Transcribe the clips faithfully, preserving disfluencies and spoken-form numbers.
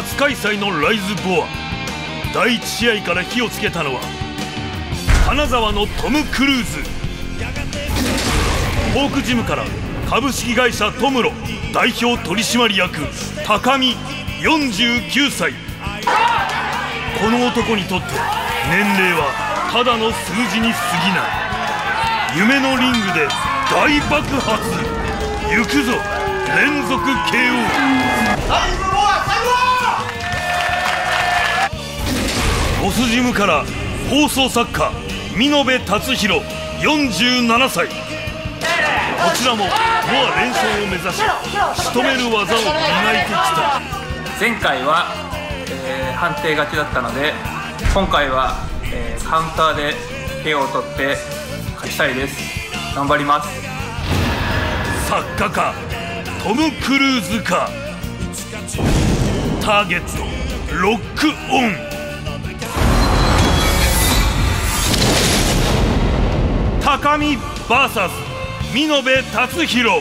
初開催のライズ・ボア、だいいち試合から火をつけたのは金沢のトム・クルーズ。フォークジムから株式会社トムロ代表取締役高見よんじゅうきゅうさい。この男にとって年齢はただの数字に過ぎない。夢のリングで大爆発、行くぞ連続 ケーオー。ボスジムから放送作家見延達弘よんじゅうななさい。こちらもボア連勝を目指し仕留める技を磨いてきた。前回は、えー、判定勝ちだったので、今回は、えー、カウンターで ケーオー を取って勝ちたいです。頑張ります。作家かトム・クルーズか、ターゲットロックオン。高見 ブイエス見延達弘。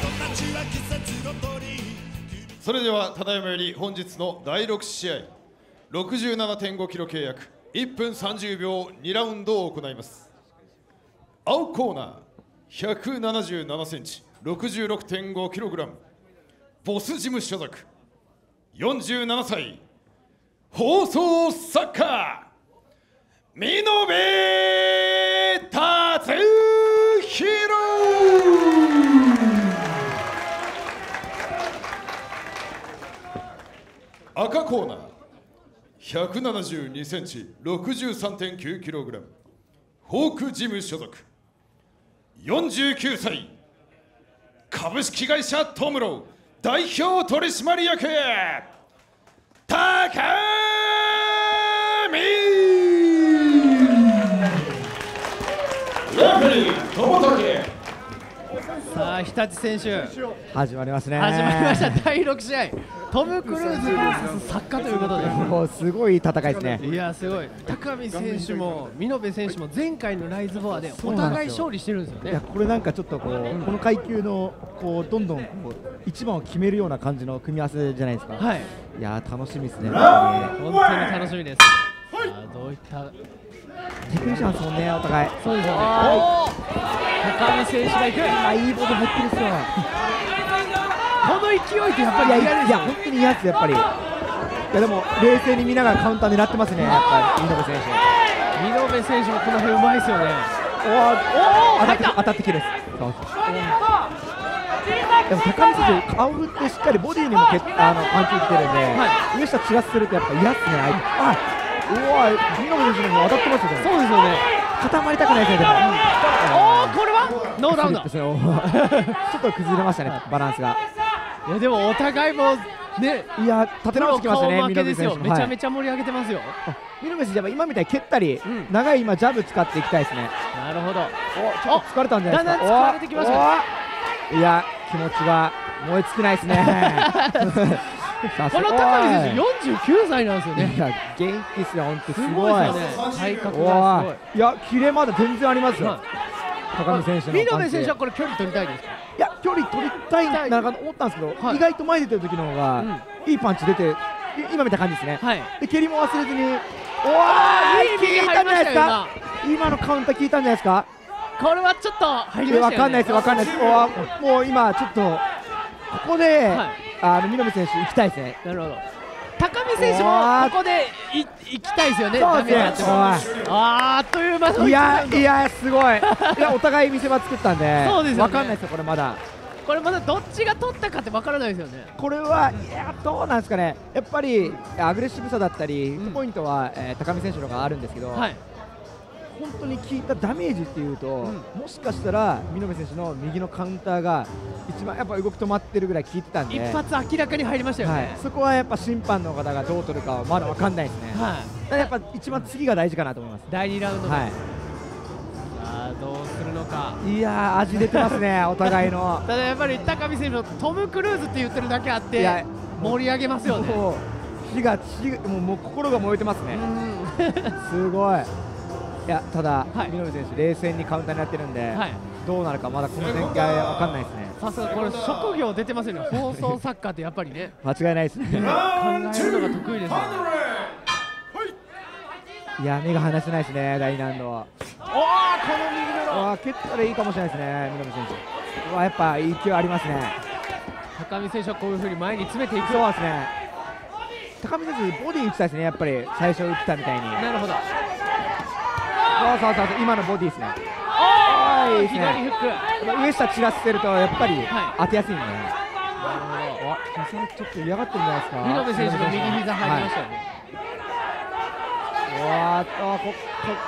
それではただいまより本日のだいろく試合 ろくじゅうななてんご キロ契約いっぷんさんじゅうびょうにラウンドを行います。青コーナーひゃくななじゅうななセンチ ろくじゅうろくてんご キログラム、ボスジム所属よんじゅうななさい放送作家見延達弘。赤コーナー ひゃくななじゅうにセンチ ろくじゅうさんてんきゅう キログラム、フォークジム所属よんじゅうきゅうさい株式会社トムロー代表取締役高見。さあ日立選手始まりますね。始まりましただいろく試合、トム・クルーズが作家ということで、もうすごい戦いですね。いやすごい、高見選手も見延選手も前回のライズボアでお互い勝利してるんですよね。いやこれなんかちょっとこうこの階級のこうどんどんこう一番を決めるような感じの組み合わせじゃないですか。はい。いや楽しみですね。本当に楽しみです。あどういったテクニシャンですもんねお互い。そうですよね。高見選手がいく。あいいボール入ってるっすよ。この勢いってやっぱりいやいや本当に嫌ですやっぱり。いやでも冷静に見ながらカウンター狙ってますねやっぱり見延選手。見延選手もこの辺うまいですよね。おお入った当たってきてる。でも高見選手顔振ってしっかりボディにもけあのパンチ打ってるんで、はい、上下散らするとやっぱ嫌ですね。あうわ見延選手も当たってますよね。そうですよね。固まりたくないですね。でもおおこれはノーダウンだ。ちょっと崩れましたねバランスが。いやでもお互いもね、いや立て直してきましたね。見延選手めちゃめちゃ盛り上げてますよ。見延選手は今みたいに蹴ったり長い今ジャブ使っていきたいですね。なるほど。ちょっと疲れたんじゃないですか。だんだん疲れてきました。いや気持ちが燃え尽きないですね。この高見選手よんじゅうきゅうさいなんですよね。いや元気ですよ本当すごい。体格がすごい。いやキレまだ全然ありますよ。高見選手の見延選手はこれ距離取りたいですか。いや距離取りたいなと思ったんですけど、意外と前出てる時の方がいいパンチ出て今みたいな感じですね。で蹴りも忘れずに、おおいい右入りましたよ。今のカウンター効いたんじゃないですか。これはちょっと入りましたよね。わかんないですわかんないです。もう今ちょっとここであの見延選手行きたいですね。なるほど。高見選手もここで行きたいですよね。そうですね。あっという間のいやいやすごい。いやお互い見せ場作ったんで。そうですよね。わかんないですよこれまだ。これまだどっちが取ったかってわからないですよね。これはいやどうなんですかね。やっぱりアグレッシブさだったりポイントは高見選手のがあるんですけど。はい。本当に効いたダメージっていうと、うん、もしかしたら見延選手の右のカウンターが一番やっぱ動き止まってるぐらい効いてたんで、一発明らかに入りましたよね、はい、そこはやっぱ審判の方がどう取るかはまだ分かんないですね、はい、だからやっぱ一番次が大事かなと思います。だいにラウンドです、はい、さあどうするのか。いやー味出てますねお互いの。ただやっぱり高見選手のトム・クルーズって言ってるだけあって盛り上げますよね。火がもうもう心が燃えてますねすごい。いやただ、見延選手冷静にカウンターになってるんで、はい、どうなるかまだこの展開は分かんないですね。さすがこれ職業出てますよね。放送作家ってやっぱりね、間違いないですね。考えるのが得意ですね。いや目が離せないですね、第何度は。おーこの右の蹴ったらいいかもしれないですね、南選手は。やっぱ勢いありますね。高見選手はこういうふうに前に詰めていく。そうですね、高見選手ボディ打ちたいですね、やっぱり最初打ったみたいに。なるほど、そうそうそうそう、今のボディですね。いいですね、左フック、上下散らせるとやっぱり当てやすいんで、ちょっと嫌がってるんじゃないですか。見延選手の右膝入りましたよね。わーっとここ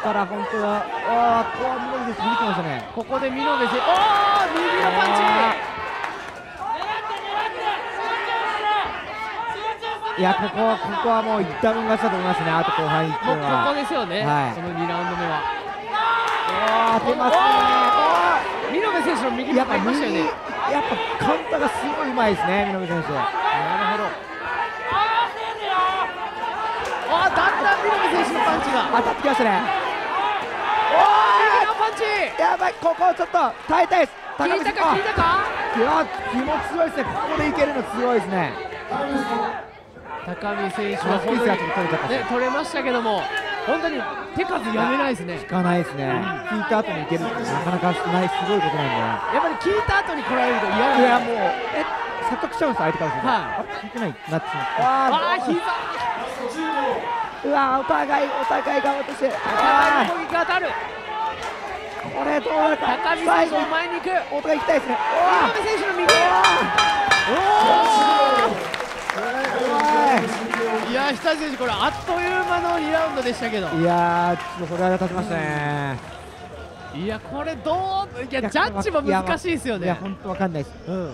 から本当はあー、見延選手見てましたね。ここで見延選手、おー右のパンチ。いやここここはもう一旦分勝ちだと思いますね。あと後半いっぷんはここですよね。そのにラウンド目は。当てますね。見延選手の右に入りましたよね。やっぱカウンターがすごいうまいですね、見延選手。なるほど。ああ、だんだん見延選手のパンチが当たってきましたね。おお、右のパンチ。やばい、ここをちょっと耐えたいです。高見選手。聞いたか？いや、気も強いですね。ここでいけるの強いですね。高見選手は本当にね、取れましたけども。本当に手数やめないですね。効かないですね。聞いた後にいけるってなかなか少ない、すごいことなんで。やっぱり聞いた後に来られると嫌な。いやもうえ説得しちゃうんです、相手からすると。あれ聞いてないなってしまって。ああ膝。うわお互いお互い頑張ってして。ああ攻撃当たる。これどうだった。高見選手の前に行く。お互い行きたいですね。高見選手の右。おお。いや久選手、これあっという間のにラウンドでしたけど、いやー、ちょっとこれは立ちましたね。いや、これどう、いや、ジャッジも難しいですよね。いや、本当わかんないです。うん、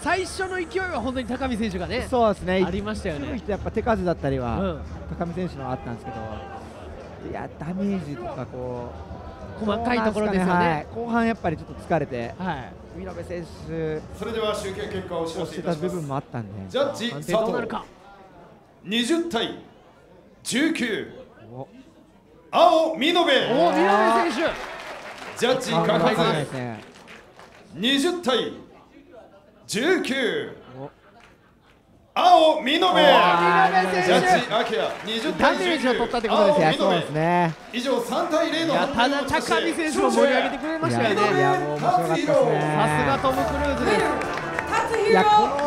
最初の勢いは本当に高見選手がね、そうですね、ありましたよね。やっぱ手数だったりは、うん、高見選手のあったんですけど、いや、ダメージとかこう、細かいところですよね。はい、後半やっぱりちょっと疲れて。はい、見延選手。それでは集計結果を知らせていただきます。押してた部分もあったんで。ジャッジ佐藤。どうなるか。にじゅうたいじゅうきゅう、青見延。お見延選手、ジャッジ確定です。にじゅうたいじゅうきゅう、青見延。ジャッジアキラにじゅう対じゅうきゅう、青見延ね。以上さんたいぜろの判定をした高見選手を盛り上げてくれましたよね。さすがトム・クルーズです。いやこの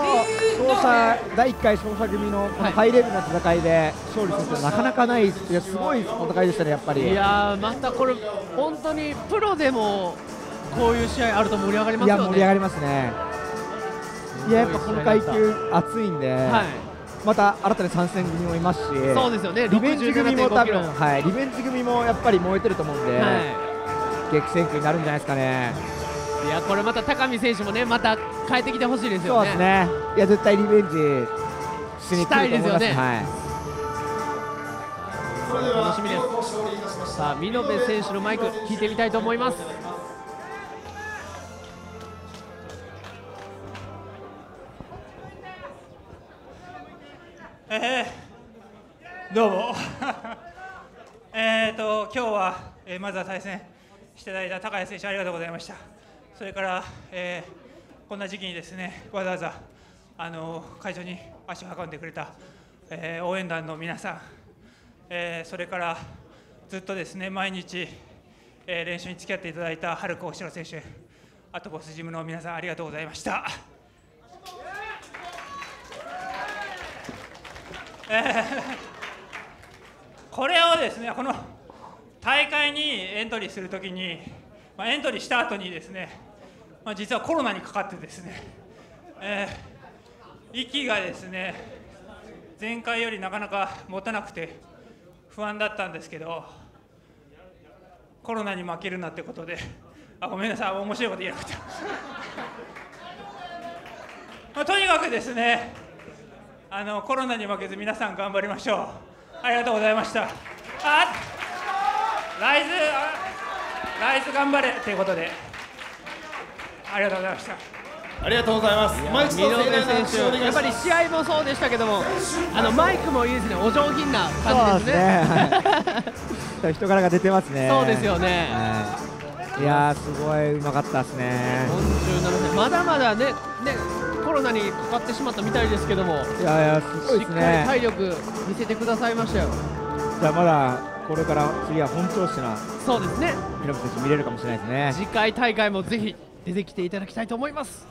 勝者だいいっかい勝者組のハイレベルな戦いで勝利するってなかなかない、いやすごい戦いでしたね、やっぱり。いやまたこれ本当にプロでもこういう試合あると盛り上がりますよね。いや盛り上がりますね。いややっぱこの階級熱いんで、はい、また新たに参戦組もいますし、そうですよね、リベンジ組も多分、はい、リベンジ組もやっぱり燃えてると思うんで、はい、激戦区になるんじゃないですかね。いやこれまた高見選手もね、また変えてきてほしいですよね。そうですね。いや絶対リベンジしに来ると思います。はい。楽しみです。さあ見延選手のマイク聞いてみたいと思います。えー、どうも。えっと今日は、えー、まずは対戦していただいた高谷選手ありがとうございました。それから、えー、こんな時期にですね、わざわざあの会場に足を運んでくれた、えー、応援団の皆さん、えー、それからずっとですね毎日、えー、練習に付き合っていただいた春子弘選手、あとボスジムの皆さんありがとうございました。えー、これをですねこの大会にエントリーするときに、まあ、エントリーした後にですね、まあ、実はコロナにかかってですね、えー、息がですね前回よりなかなか持たなくて不安だったんですけど、コロナに負けるなってことで、あごめんなさい、面白いこと言えなくて、まあ、とにかくですねあのコロナに負けず皆さん頑張りましょう。ありがとうございました。あライズライズ頑張れということでありがとうございました。ありがとうございます。見延選手、やっぱり試合もそうでしたけども、あのマイクもいいですね。お上品な感じですね。人柄が出てますね。そうですよね。いやー、すごいうまかったですね。よんじゅうななねん、まだまだね、ね、コロナにかかってしまったみたいですけども、いやいや、すごいですね、しっかり体力見せてくださいましたよ。じゃあまだこれから次は本調子な、そうですね、ミラブ選手見れるかもしれないですね。次回大会もぜひ出てきていただきたいと思います。